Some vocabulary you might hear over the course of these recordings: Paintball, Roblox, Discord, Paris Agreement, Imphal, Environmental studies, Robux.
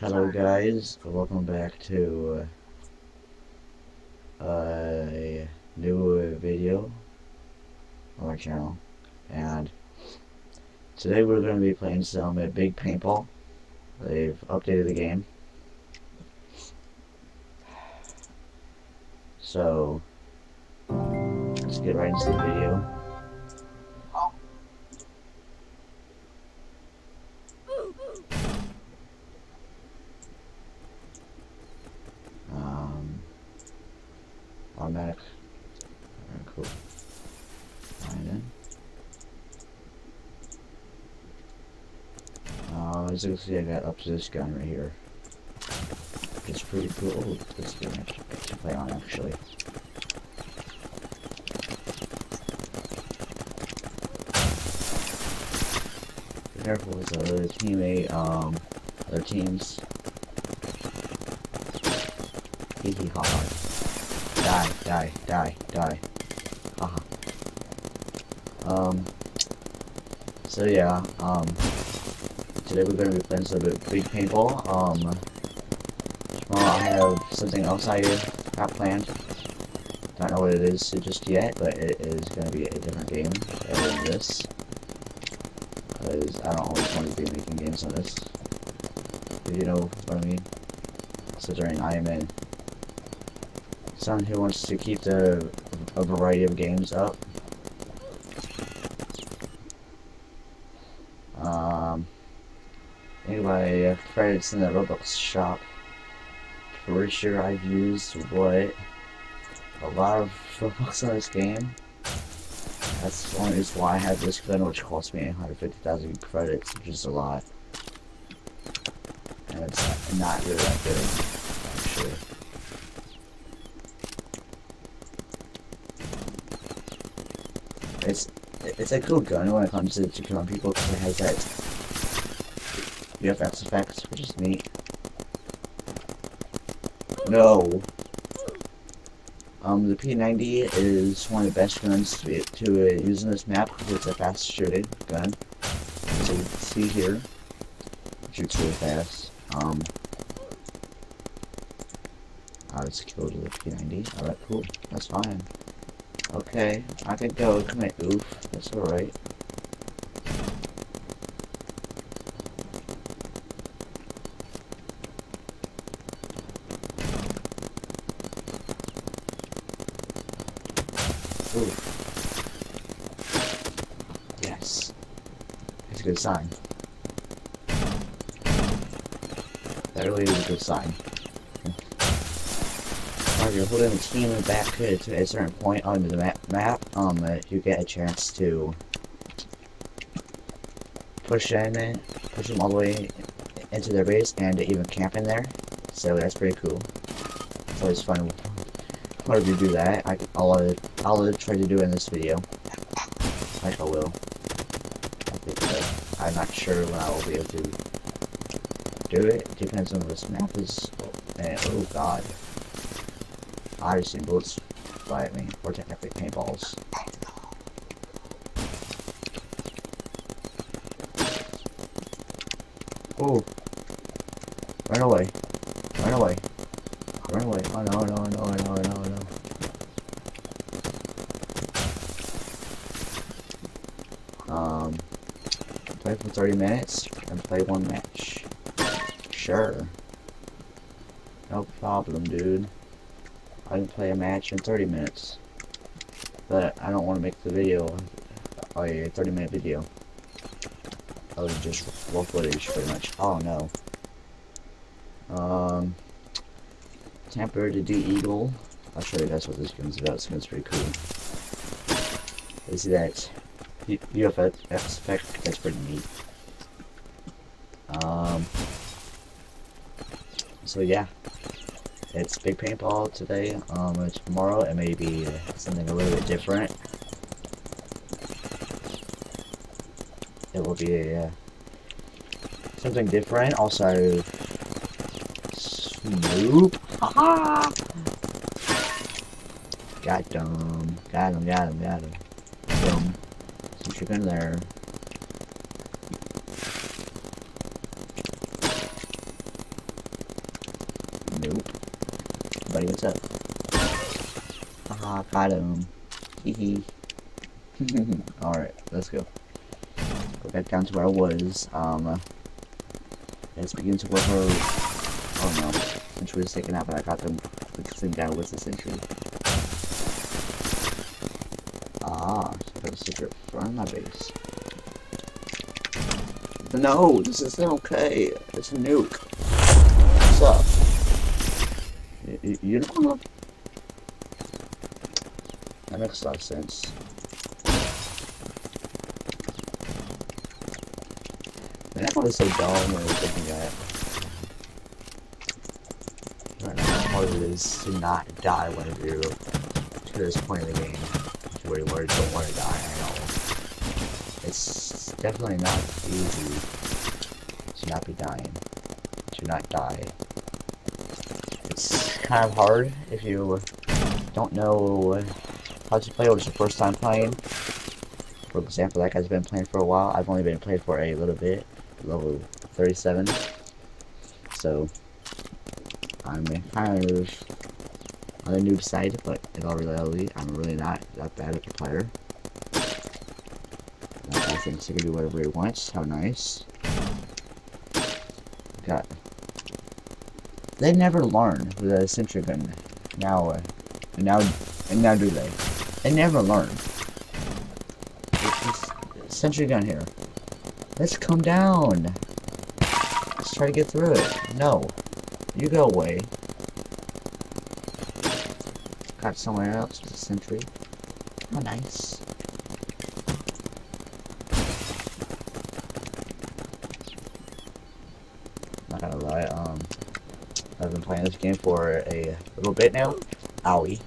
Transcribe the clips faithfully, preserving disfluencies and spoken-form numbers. Hello guys, welcome back to uh, a new video on my channel, and today we're going to be playing some uh, big paintball. They've updated the game, so let's get right into the video. Automatic. Alright, cool. Find it. Uh, as you can see, I got up to this gun right here. It's pretty cool. Oh, this game actually to play on, actually. Be careful with the other teammate, um, other teams. Hee hee ha ha. Die, die, die, die. Haha. Um, so yeah, um, today we're going to be playing some big paintball. Um, tomorrow I have something else I have planned. Don't know what it is just yet, but it is going to be a different game than this. Because I don't always want to be making games on this. If you know what I mean. Considering I am in. Someone who wants to keep the a variety of games up. Um, anyway, I've tried it's in the Roblox shop. Pretty sure I've used what a lot of Robux on this game. That's the only reason why I have this gun, which cost me one hundred fifty thousand credits, which is a lot, and it's not really that good. It's it's a cool gun when it comes to to killing people because it has that U F X effect, which is neat. No. Um, the P ninety is one of the best guns to to uh, use in this map because it's a fast shooting gun. As you can see here, it shoots really fast. Um, I was killed with the P ninety. All right, cool. That's fine. Okay, I could go commit oof, that's alright. Oof. Yes. That's a good sign. That really is a good sign. If you're holding the team back to a certain point on the map, map um, you get a chance to push in, push them all the way into their base, and even camp in there. So that's pretty cool. It's always fun whenever you do that. I, I'll I'll try to do it in this video. Like I will. I think so. I'm not sure when I will be able to do it. It depends on what this map is. And, oh God. I've seen bullets fly at me, or technically paintballs. Oh! Run away! Run away! Run away! Oh no! No! No! No! No! No! Um, play for thirty minutes and play one match. Sure. No problem, dude. I can play a match in thirty minutes, but I don't want to make the video a thirty minute video. I'll just roll footage pretty much. Oh no. Um, Temper to D-Eagle. I'll show you guys what this gun's about. This gun's pretty cool. You see that U F X effect? That's pretty neat. Um, so yeah. It's big paintball today. Um, tomorrow it may be something a little bit different. It will be a, uh, something different. Also, Snoop. Haha! Got him! Got him! Got him! Got him! Boom! Some chicken there. what's up? Ah, got him. Hehe. Alright, let's go. Go back down to where I was. Um, let's begin to work her. Oh no, sentry was taken out, but I got them. The same guy was the sentry. Ah, so there's a secret from my base. No, this isn't okay. It's a nuke. What's up? You, you don't know? That makes a lot of sense. Man, that one is so dull when I was looking at it. I don't know how hard it is to not die when you to this point in the game to where you don't want to die at all. It's definitely not easy to not be dying, to not die. It's kind of hard if you don't know how to play or it's your first time playing. For example, that guy's been playing for a while. I've only been playing for a little bit, level thirty-seven. So, I'm kind of on the noob side, but in all reality, I'm really not that bad of a player. So he can do whatever he wants. How nice. Got. They never learn with a sentry gun. Now, uh, and now, and now do they? They never learn. It's, it's sentry gun here. Let's come down. Let's try to get through it. No, you go away. Got someone else with a sentry. How nice. Not gonna lie, um, I've been playing this game for a little bit now. Owie.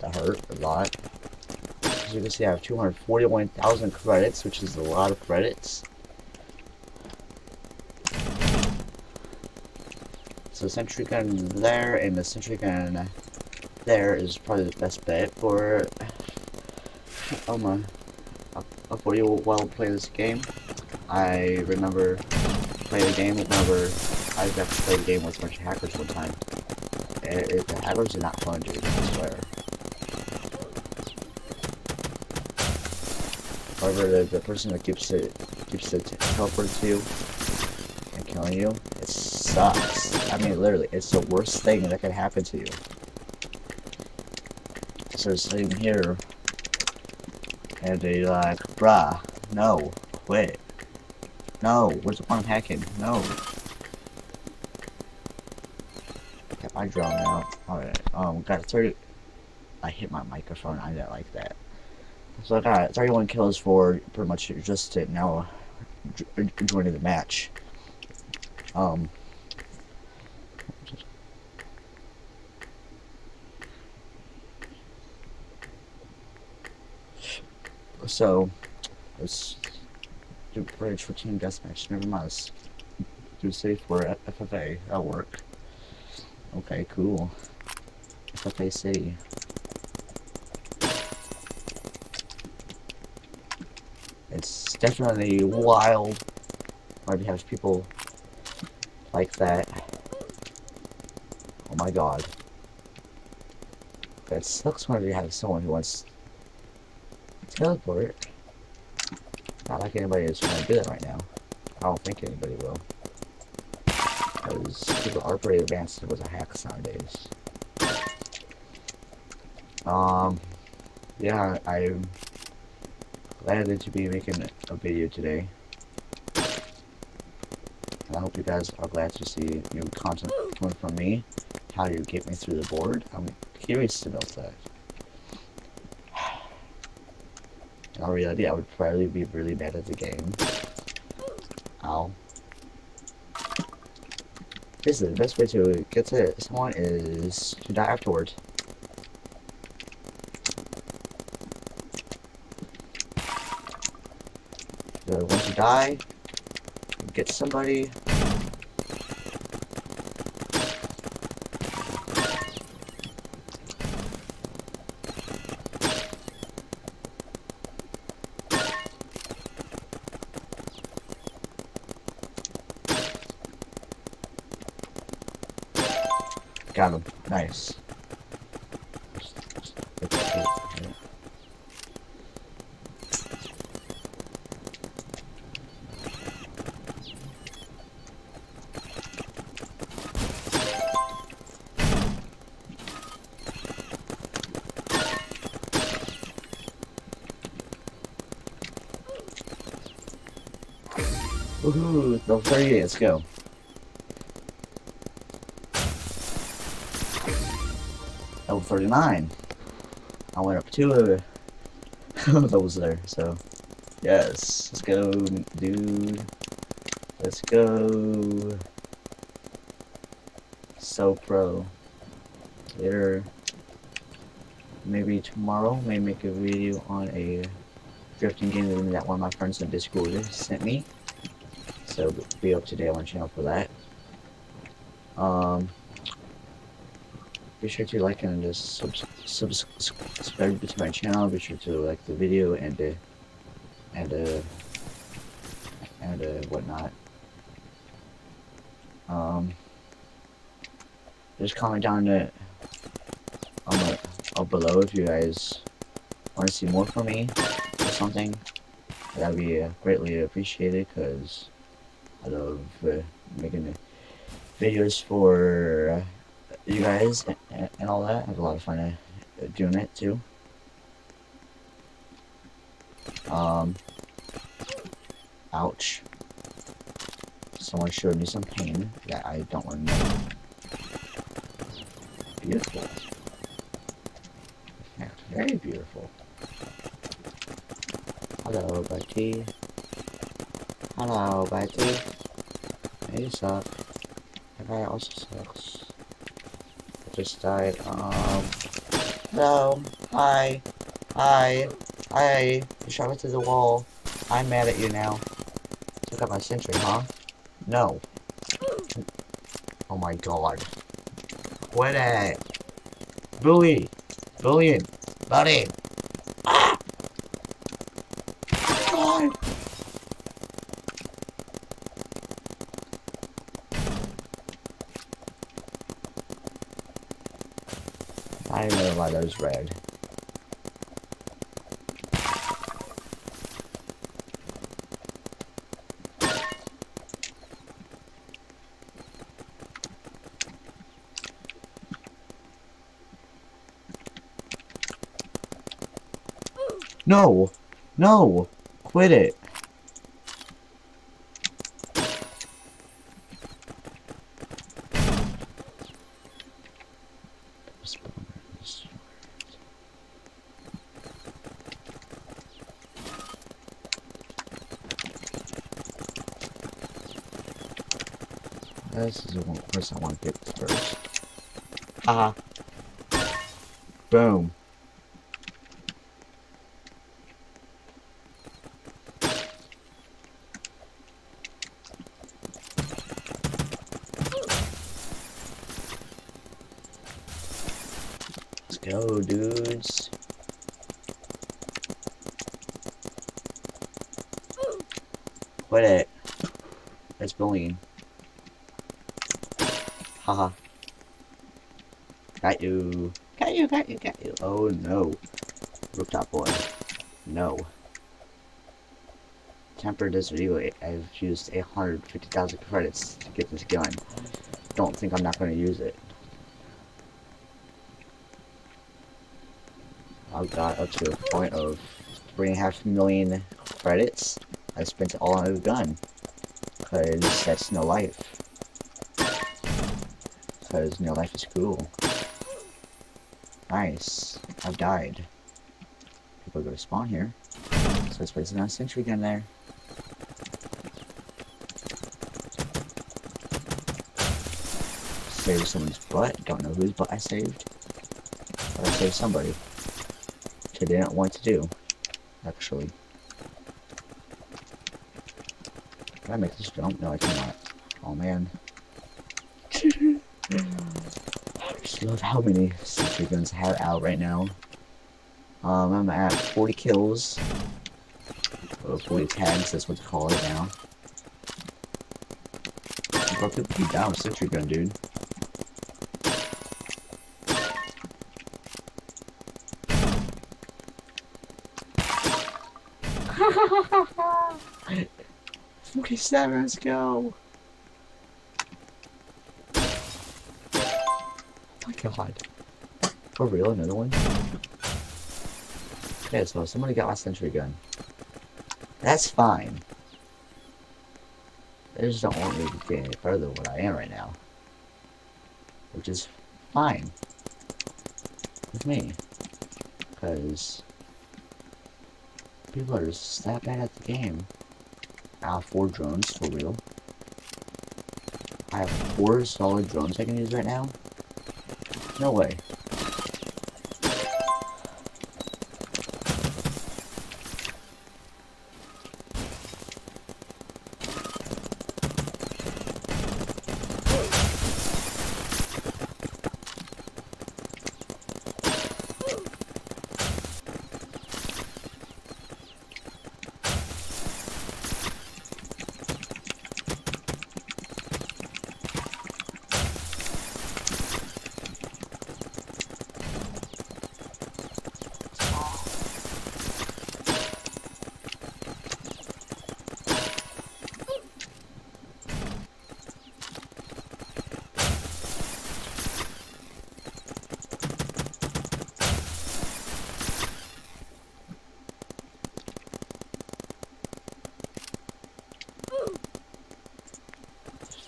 That hurt a lot. As you can see, I have two hundred forty-one thousand credits, which is a lot of credits. So sentry gun there, and the sentry gun there is probably the best bet for, oh my, a forty-year-old while playing this game. I remember play the game whenever I was actually playing the game with a bunch of hackers one time. It, it, the hackers are not fun, dude, I swear. However, the, the person that keeps the keeps the teleporting to you and killing you, it sucks. I mean, literally, it's the worst thing that can happen to you. So sitting here, and they like, bruh, no, quit. No, where's the point of hacking? No. Got my drone out. Alright, um, got a thirty... I hit my microphone, I didn't like that. So I got thirty-one kills for pretty much just to now joining the match. Um... So, let's... do British for team deathmatch. Never mind. Let's do safe for F F A. That'll work. Okay, cool. F F A City. It's definitely wild. Why do you have people like that? Oh my god. That sucks whenever you have someone who wants to teleport. Not like anybody is trying to do that right now. I don't think anybody will. Because people are pretty advanced with a hack nowadays. Um, yeah, I'm glad to be making a video today. And I hope you guys are glad to see new content coming from me. How you get me through the board. I'm curious about that. In all reality, I would probably be really bad at the game. Ow. Basically, the best way to get to someone is to die afterwards. So once you die, you get somebody. Got him. Nice. Woohoo! Level thirty-eight, let's go. Level thirty-nine. I went up two of those there, so. Yes, let's go, dude. Let's go. So pro. Later. Maybe tomorrow, I may make a video on a drifting game that one of my friends on Discord sent me. So be up to date on my channel for that. Um, be sure to like and just sub sub subscribe to my channel. Be sure to like the video and uh, and uh, and uh, whatnot. Um, just comment down the on the up below if you guys want to see more from me or something. That'd be uh, greatly appreciated because I love uh, making videos for uh, you guys and, and all that. I have a lot of fun uh, doing it too. Um, ouch. Someone showed me some pain that I don't want to know. Beautiful. Yeah, very beautiful. Hello, buddy. Hello, buddy. Hey, you suck. That guy also sucks. I just died. Um. Hello. Hi. Hi. Hi. You shot me through the wall. I'm mad at you now. Took out my sentry, huh? No. Oh my god. What a. Bully. Bullying. Buddy. I don't know why those red. No! No! Quit it! This is the one person I want to get first. Ah. Uh-huh. Boom. Let's go, dudes. Quit it. That's bullying. Haha. Got you. Got you, got you, got you. Oh no. Rooftop boy. No. Temper this video. I've used eight hundred fifty thousand credits to get this gun. Don't think I'm not going to use it. I've got up to a point of three point five million credits. I spent all on the gun. Because that's no life. Because no life is cool. Nice. I've died. People go to spawn here. So let's place another sentry gun there. Saved someone's butt. Don't know whose butt I saved. But I saved somebody. Which I didn't want to do. Actually. Can I make this jump? No, I cannot. Oh man. I just love how many sentry guns I have out right now. Um, I'm at forty kills. Or forty tags, that's what they call it now. I brought people down with sentry gun, dude. forty-seven, let's go! God. For real, another one? Okay, so somebody got my sentry gun. That's fine. They just don't want me to get any further than what I am right now. Which is fine with me. Because people are just that bad at the game. I have four drones, for real. I have four solid drones I can use right now. No way.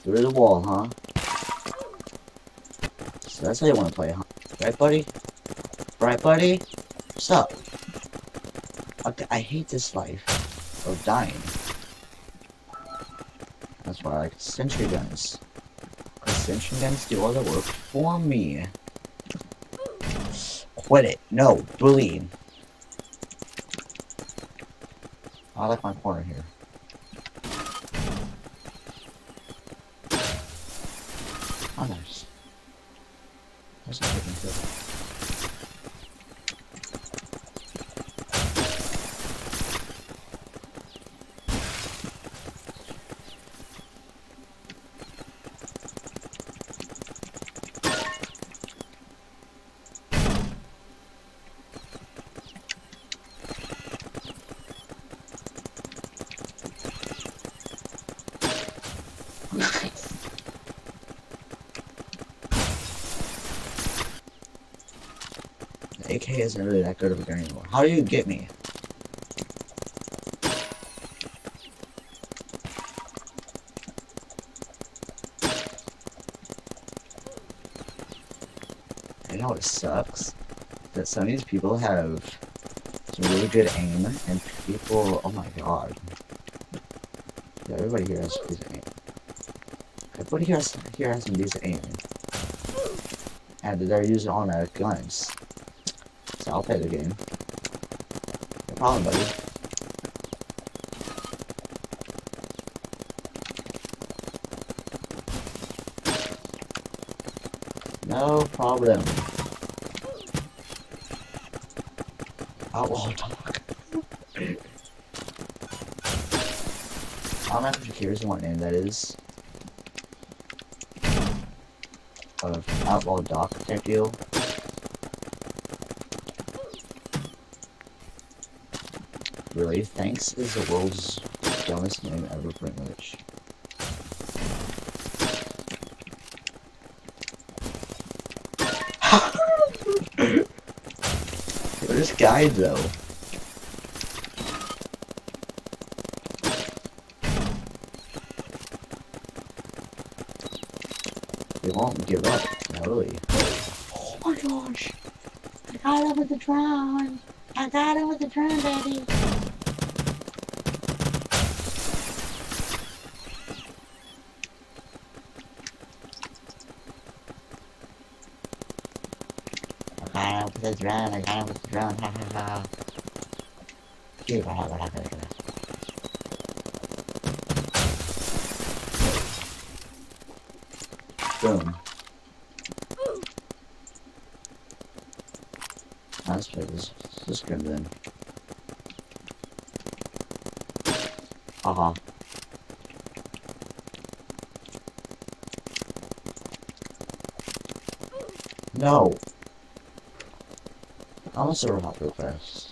Through the wall, huh? So that's how you want to play, huh? Right, buddy? Right, buddy? What's up? Okay, I hate this life of dying. That's why I like sentry guns. Because sentry guns do all the work for me. Quit it. No, bullying. I like my corner here. Oh, nice. That's not looking good. A K isn't really that good of a gun anymore. How do you get me? I know it sucks that some of these people have some really good aim, and people, oh my god. Yeah, everybody here has some decent aim. Everybody here has, here has some decent aim. And they're using automatic guns. So I'll play the game. No problem, buddy. No problem. Outlaw talk. I'm actually curious what name that is. Of Outlaw Doc type deal. Really, thanks is the world's dumbest name ever, pretty much. This guy, though. They won't give up, not really. Oh my gosh! I got him with the drone! I got him with the drone, baby! I got him with the drone, I got him with the drone, ha ha ha. Dude, what happened, what happened, what happened? Boom. Now let's play this, this gun then. Haha. No! I'm also real fast.